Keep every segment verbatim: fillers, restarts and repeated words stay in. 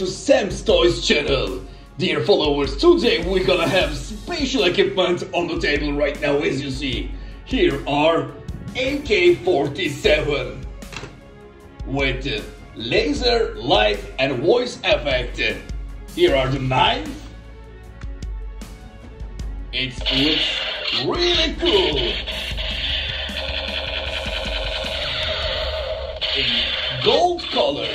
to Sam's Toys channel. Dear followers, today we're gonna have special equipment on the table right now. As you see, here are A K forty-seven with laser, light and voice effect. Here are the knives. It looks really cool. In gold color.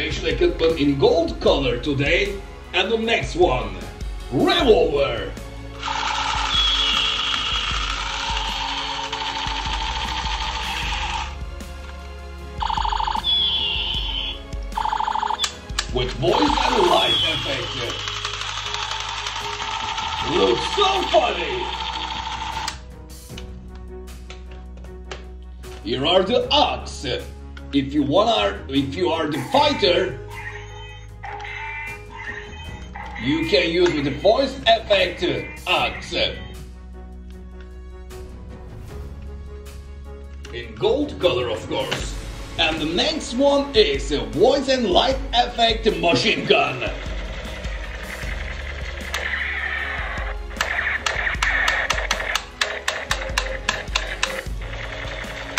Special equipment in gold color today. And the next one, revolver. With voice and light effect. Looks so funny! Here are the axe. If you wanna, if you are the fighter, you can use with the voice effect axe. In gold color, of course. And the next one is a voice and light effect machine gun.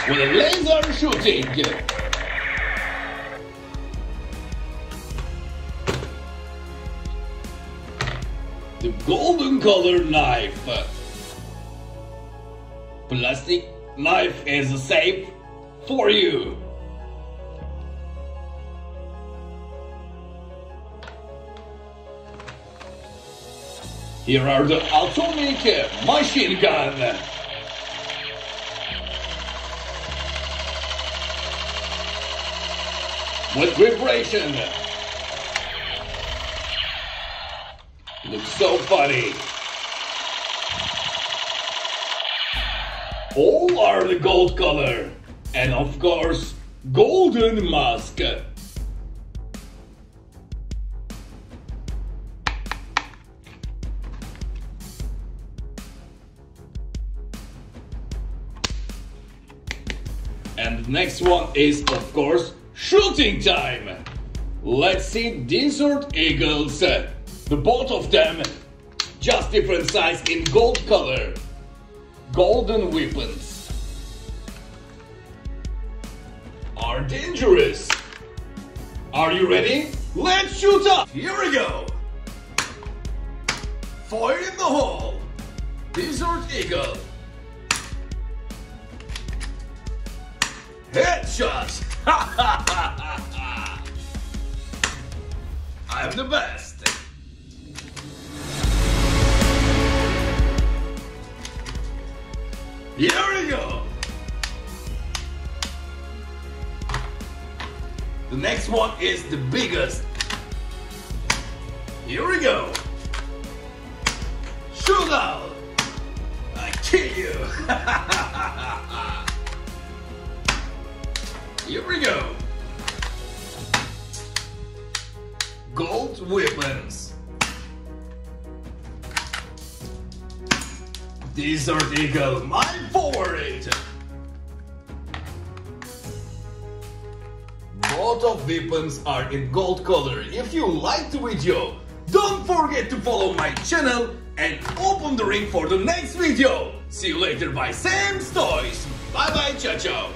With a laser shooting. The golden color knife. Plastic knife is safe for you. Here are the atomic machine gun. With vibration. Looks so funny. All are the gold color. And of course, golden mask. And the next one is, of course, shooting time! Let's see Desert Eagles. The both of them, just different size in gold color. Golden weapons. Are dangerous. Are you ready? Let's shoot up! Here we go! Fire in the hole! Desert Eagle. Headshots! I'm the best! Here we go! The next one is the biggest. Here we go! Shoot out! I kill you! Here we go! Gold weapons! Desert Eagle, my favorite! Both of weapons are in gold color. If you liked the video, don't forget to follow my channel and open the ring for the next video! See you later by Sam's Toys! Bye bye, ciao ciao!